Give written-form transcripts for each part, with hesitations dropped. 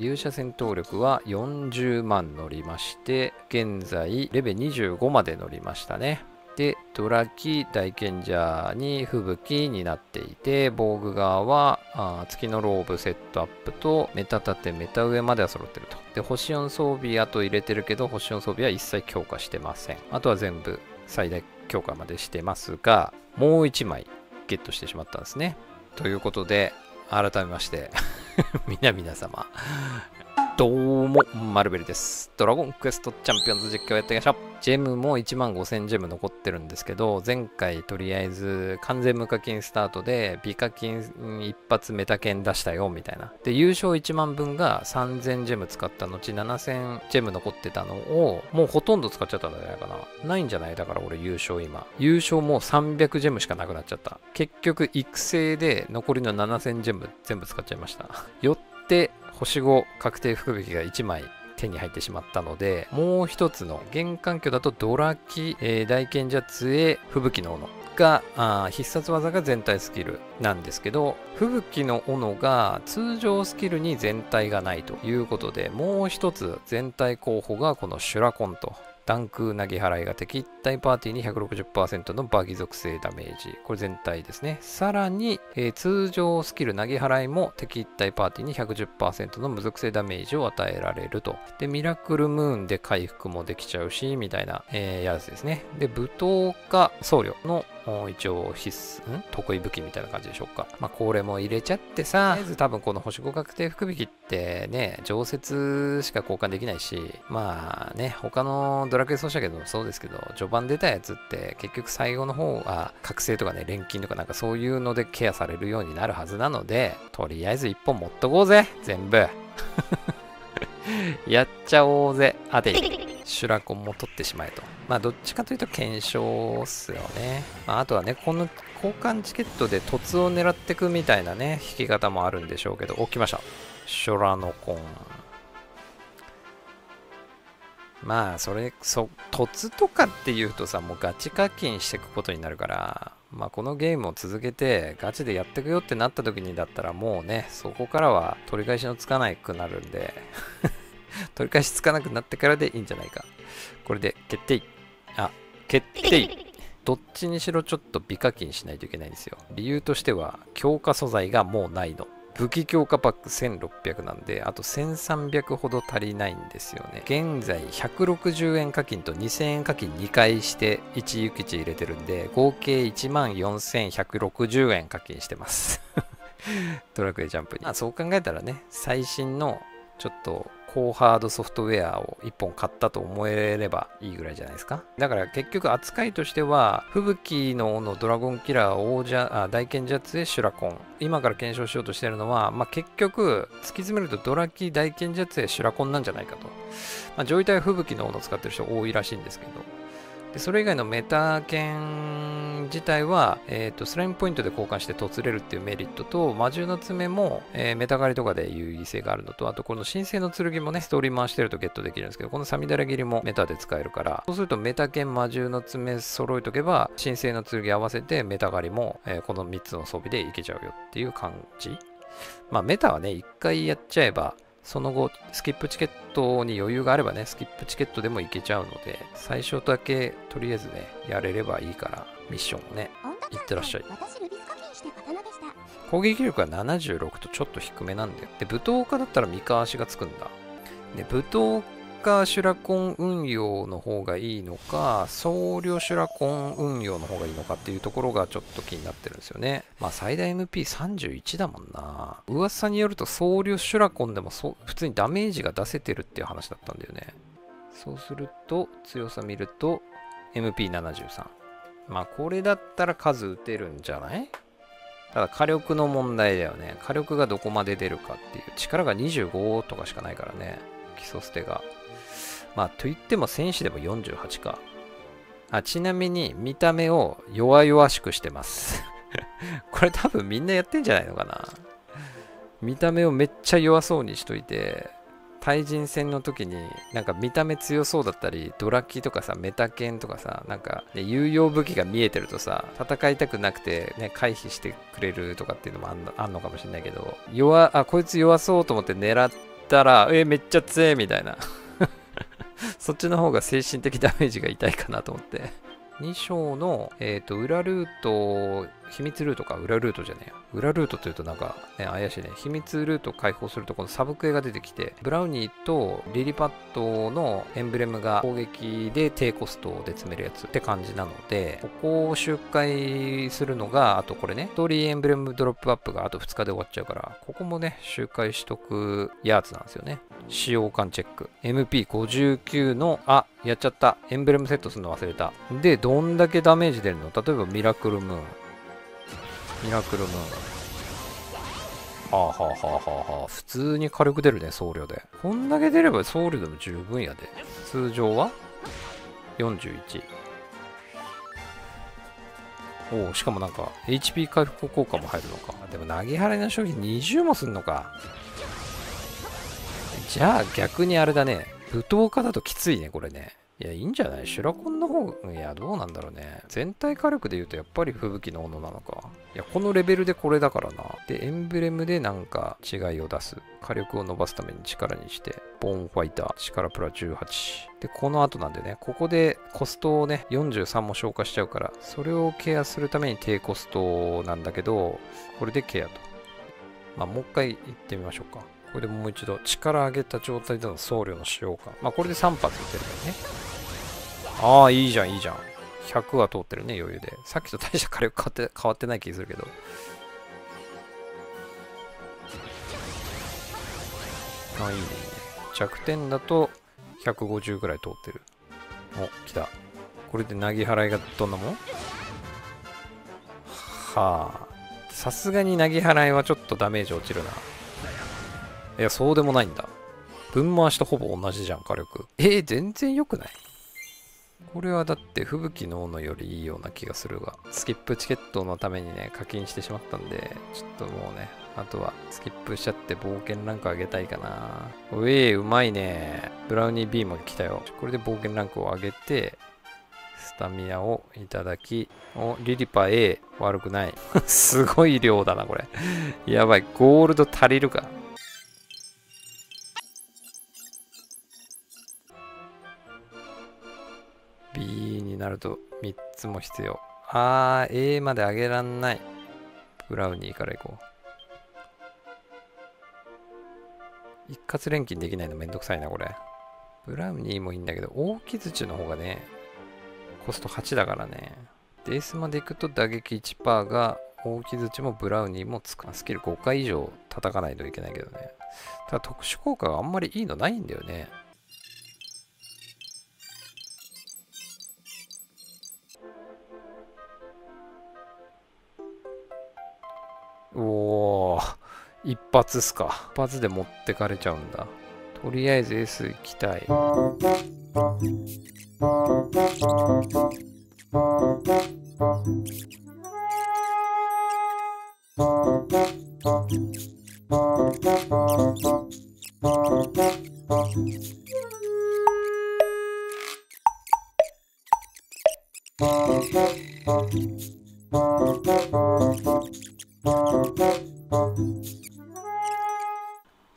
勇者戦闘力は40万乗りまして、現在レベル25まで乗りましたね。で、ドラキ大賢者に吹雪になっていて、防具側は月のローブセットアップとメタ盾メタ上までは揃ってると。で、星4装備あと入れてるけど、星4装備は一切強化してません。あとは全部最大強化までしてますが、もう1枚ゲットしてしまったんですね。ということで、改めまして皆様どうも、マルベルです。ドラゴンクエストチャンピオンズ実況やってきました。ジェムも15000ジェム残ってるんですけど、前回とりあえず完全無課金スタートで美課金一発メタ券出したよみたいな。で、優勝1万分が3000ジェム使った後、7000ジェム残ってたのを、もうほとんど使っちゃったんじゃないかな。ないんじゃない？だから俺優勝今。優勝もう300ジェムしかなくなっちゃった。結局育成で残りの7000ジェム全部使っちゃいました。よって、星5確定福引きが1枚手に入ってしまったので、もう一つの現環境だとドラキ、大賢者杖吹雪の斧が必殺技が全体スキルなんですけど、吹雪の斧が通常スキルに全体がないということで、もう一つ全体候補がこのシュラコンと。弾空投げ払いが敵一体パーティーに 160% のバギ属性ダメージ。これ全体ですね。さらに、通常スキル投げ払いも敵一体パーティーに 110% の無属性ダメージを与えられると。で、ミラクルムーンで回復もできちゃうし、みたいな、やつですね。で、武闘家僧侶の一応必須、得意武器みたいな感じでしょうか。まあ、これも入れちゃってさ、とりあえず多分この星5確定福引きってね、常設しか交換できないし、まあね、他のドラクエ奏者もそうですけど、序盤出たやつって結局最後の方は覚醒とかね、錬金とかなんかそういうのでケアされるようになるはずなので、とりあえず1本持っとこうぜ全部やっちゃおうぜあていシュラコンも取ってしまえと。まあどっちかというと検証っすよね。まあ、あとはね、この交換チケットで凸を狙ってくみたいなね、引き方もあるんでしょうけど、お、来ました。シュラノコン。まあ凸とかっていうとさ、もうガチ課金していくことになるから、まあこのゲームを続けてガチでやってくよってなった時にだったらもうね、そこからは取り返しのつかないくなるんで。取り返しつかなくなってからでいいんじゃないか。これで決定。あ、決定。どっちにしろちょっと美課金しないといけないんですよ。理由としては強化素材がもうないの。武器強化パック1600なんで、あと1300ほど足りないんですよね。現在160円課金と2000円課金2回して1諭吉入れてるんで、合計14160円課金してますドラクエジャンプに。まあそう考えたらね、最新のちょっと高ハードソフトウェアを1本買ったと思えればいいぐらいじゃないですか。だから結局扱いとしては、吹雪の斧、ドラゴンキラー、王者、大賢者杖、シュラコン。今から検証しようとしてるのは、まあ、結局、突き詰めるとドラキ、大賢者杖、シュラコンなんじゃないかと。まあ、上位体は吹雪の斧を使ってる人多いらしいんですけど。で、それ以外のメタ剣自体は、スライムポイントで交換して凸れるっていうメリットと、魔獣の爪も、メタ狩りとかで有意義性があるのと、あとこの神聖の剣もね、ストーリー回してるとゲットできるんですけど、このサミダラ切りもメタで使えるから、そうするとメタ剣、魔獣の爪揃えとけば、神聖の剣合わせてメタ狩りも、この3つの装備でいけちゃうよっていう感じ。まあメタはね、1回やっちゃえば、その後、スキップチケットに余裕があればね、スキップチケットでもいけちゃうので、最初だけとりあえずね、やれればいいから、ミッションをね、いってらっしゃい。攻撃力は76とちょっと低めなんだよ。で、武闘家だったら三河足がつくんだ。で、武闘家シュラコン運用の方がいいのか、僧侶シュラコン運用の方がいいのかっていうところがちょっと気になってるんですよね。まあ最大 MP31 だもんな。噂によると僧侶シュラコンでも普通にダメージが出せてるっていう話だったんだよね。そうすると強さ見ると MP73。まあこれだったら数打てるんじゃない？ただ火力の問題だよね。火力がどこまで出るかっていう。力が25とかしかないからね。基礎捨てが。まあといっても戦士でも48か。あ、ちなみに見た目を弱々しくしてますこれ多分みんなやってんじゃないのかな。見た目をめっちゃ弱そうにしといて、対人戦の時になんか見た目強そうだったり、ドラキとかさ、メタ剣とかさ、なんか、ね、有用武器が見えてるとさ、戦いたくなくて、ね、回避してくれるとかっていうのもあんのかもしれないけど、こいつ弱そうと思って狙ってたら、めっちゃ強えみたいな。そっちの方が精神的ダメージが痛いかなと思って。2章の、裏ルート、秘密ルートか、裏ルートじゃねえよ。裏ルートというとなんか、ね、怪しいね。秘密ルートを解放すると、このサブクエが出てきて、ブラウニーとリリパッドのエンブレムが攻撃で低コストで詰めるやつって感じなので、ここを周回するのが、あとこれね、ストーリーエンブレムドロップアップがあと2日で終わっちゃうから、ここもね、周回しとくやつなんですよね。使用感チェック。MP59 の、あ、やっちゃった。エンブレムセットするの忘れた。で、どんだけダメージ出るの？例えばミラクルムーン。ミラクルムーン。はあはあはあはあ。普通に火力出るね、僧侶で。こんだけ出れば僧侶でも十分やで。通常は ?41。おお、しかもなんか HP 回復効果も入るのか。でも投げ払いの商品20もすんのか。じゃあ逆にあれだね。武闘家だときついね、これね。いや、いいんじゃない？シュラコンの方が、いや、どうなんだろうね。全体火力で言うと、やっぱり吹雪の斧なのか。いや、このレベルでこれだからな。で、エンブレムでなんか違いを出す。火力を伸ばすために力にして。ボーンファイター。力プラ18。で、この後なんでね、ここでコストをね、43も消化しちゃうから、それをケアするために低コストなんだけど、これでケアと。まあ、もう一回行ってみましょうか。これでもう一度、力上げた状態での僧侶の使用感。まあ、これで3発打てるからね。ああ、いいじゃん、いいじゃん。100は通ってるね、余裕で。さっきと大した火力変わってない気するけど。ああ、いいね。弱点だと、150ぐらい通ってる。お、来た。これで投げ払いがどんなもん？はあ。さすがに投げ払いはちょっとダメージ落ちるな。いや、そうでもないんだ。分回しとほぼ同じじゃん、火力。全然良くない？これはだって、吹雪の斧よりいいような気がするが。スキップチケットのためにね、課金してしまったんで、ちょっともうね、あとはスキップしちゃって冒険ランク上げたいかな。うまいね。ブラウニービームが来たよ。これで冒険ランクを上げて、スタミナをいただき、お、リリパ A、悪くない。すごい量だな、これ。やばい、ゴールド足りるか。B になると3つも必要。あー、A まで上げらんない。ブラウニーからいこう。一括錬金できないのめんどくさいな、これ。ブラウニーもいいんだけど、大木槌の方がね、コスト8だからね。デースまでいくと打撃 1% が、大木槌もブラウニーもつく。スキル5回以上叩かないといけないけどね。ただ特殊効果があんまりいいのないんだよね。おお、一発っすか。一発で持ってかれちゃうんだ。とりあえず S 行きたい。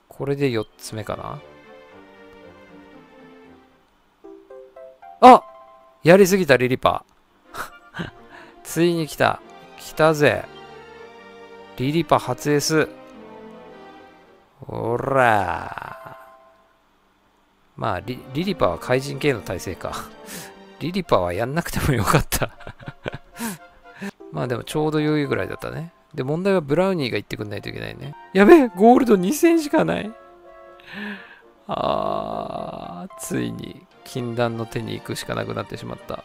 これで4つ目かな。あ、やりすぎたリリパ。ついに来た。来たぜ。リリパ初 S。ほら。まあ、リリパは怪人系の体制か。リリパはやんなくてもよかった。まあでもちょうど良いぐらいだったね。で、問題はブラウニーが行ってくんないといけないね。やべえ、ゴールド2000しかない。あー、ついに禁断の手に行くしかなくなってしまった。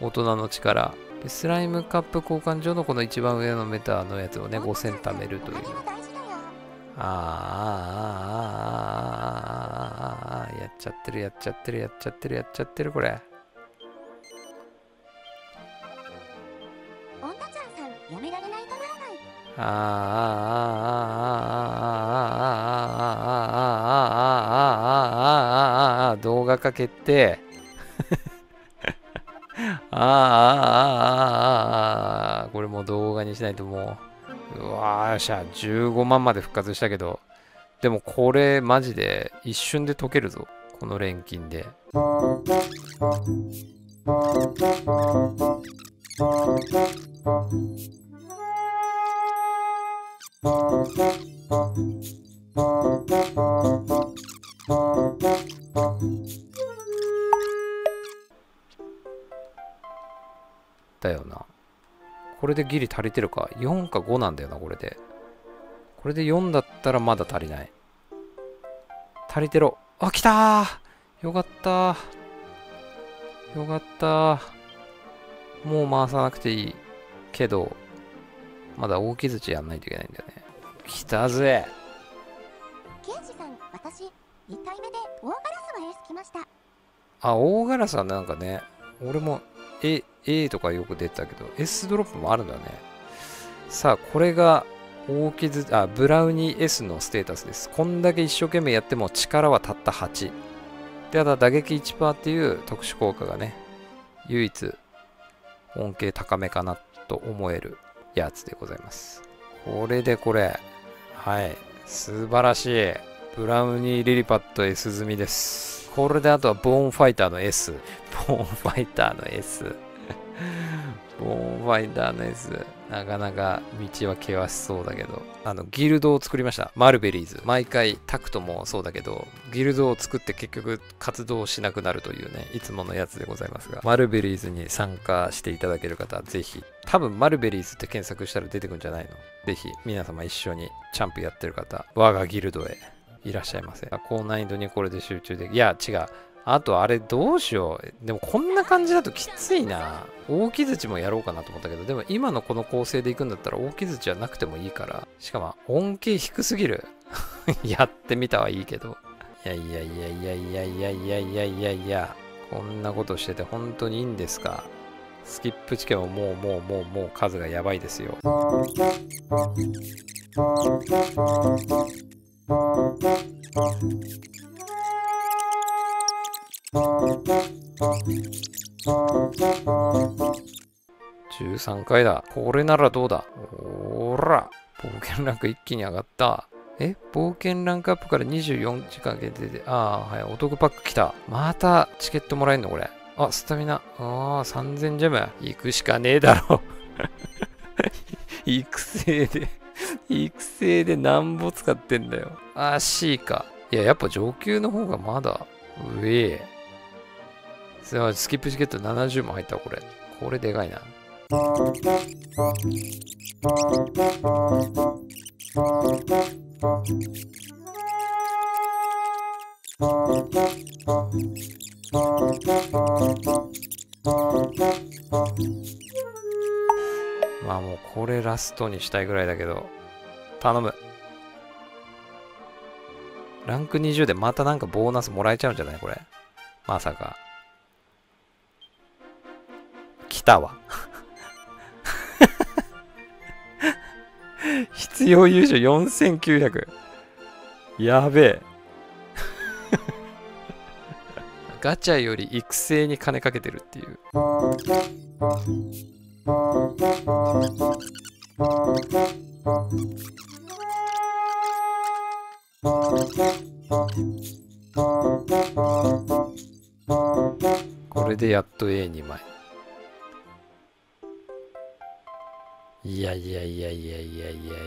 大人の力。でスライムカップ交換所のこの一番上のメーターのやつをね、5000貯めるという。やっちゃってる、やっちゃってる、やっちゃってる、やっちゃってる、これ。動画かけて。これも動画にしないともう。うわー、よっしゃ、15万まで復活したけど、でもこれマジで一瞬で解けるぞ、この錬金で。だよな。これでギリ足りてるか。4か5なんだよな、これで。これで4だったらまだ足りない。足りてろ。あ、来たー！よかったー。よかったー。もう回さなくていい。けど、まだ大木槌やんないといけないんだよね。来たぜ。ケンジさん、私、1体目で大ガラスはエース来ました。あ、大ガラスはなんかね、俺も、A とかよく出てたけど、S ドロップもあるんだね。さあ、これが、大木槌、あ、ブラウニー S のステータスです。こんだけ一生懸命やっても力はたった8。ただ、打撃 1% っていう特殊効果がね、唯一、恩恵高めかなと思えるやつでございます。これでこれ。はい。素晴らしい。ブラウニー・リリパット S 済みです。これであとはボーンファイターの S。ボーンファイターの S。ボーンファイターの S。なかなか道は険しそうだけど。ギルドを作りました。マルベリーズ。毎回タクトもそうだけど、ギルドを作って結局活動しなくなるというね、いつものやつでございますが、マルベリーズに参加していただける方はぜひ、多分マルベリーズって検索したら出てくるんじゃないの？ぜひ、皆様一緒にチャンプやってる方、我がギルドへいらっしゃいませ。高難易度にこれで集中でき、いや、違う。あとあれどうしよう。でもこんな感じだときついな。大木槌もやろうかなと思ったけど、でも今のこの構成でいくんだったら大木槌はなくてもいいから。しかも恩恵低すぎる。やってみたはいいけど。いやいやいやいやいやいやいやいやいやいや。こんなことしてて本当にいいんですか。スキップ地形ももう数がやばいですよ。13回だ。これならどうだ。おら、冒険ランク一気に上がった。え、冒険ランクアップから24時間限定で、ああ、はい、お得パック来た。またチケットもらえんのこれ。あ、スタミナ、ああ、3000ジェム。行くしかねえだろ。育成でなんぼ使ってんだよ。ああ、 C か。いや、やっぱ上級の方がまだ上え。スキップチケット70も入ったわ、これ。これでかいな。まあもうこれラストにしたいぐらいだけど、頼む。ランク20でまたなんかボーナスもらえちゃうんじゃないこれ。まさか。来たわ。必要優勝4900。やべえ。ガチャより育成に金かけてるっていう。これでやっと A2 枚。いやいやいやいやいやいやいやいやいやいや。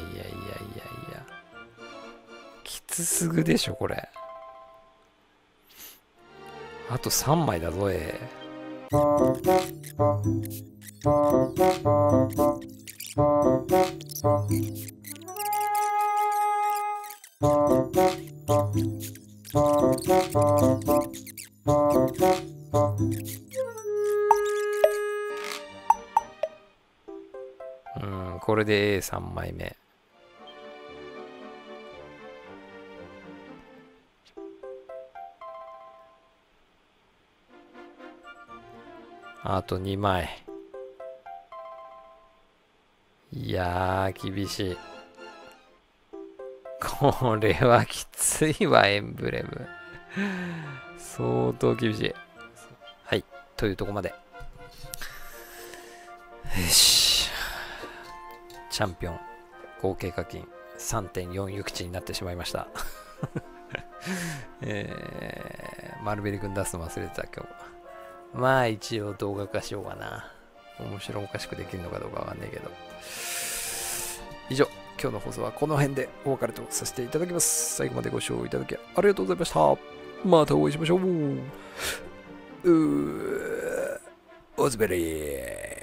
きつすぐでしょ、これ。あと3枚だぞ、え。これで A3 枚目。あと2枚。いやー、厳しい。これはきついわ、エンブレム。相当厳しい。はい、というとこまで。よし。チャンピオン合計課金 3.4 ユクチになってしまいました。丸ベリ君出すの忘れてた今日。まあ一応動画化しようかな。面白おかしくできるのかどうかわかんないけど。以上、今日の放送はこの辺でお別れとさせていただきます。最後までご視聴いただきありがとうございました。またお会いしましょう。おズベリー。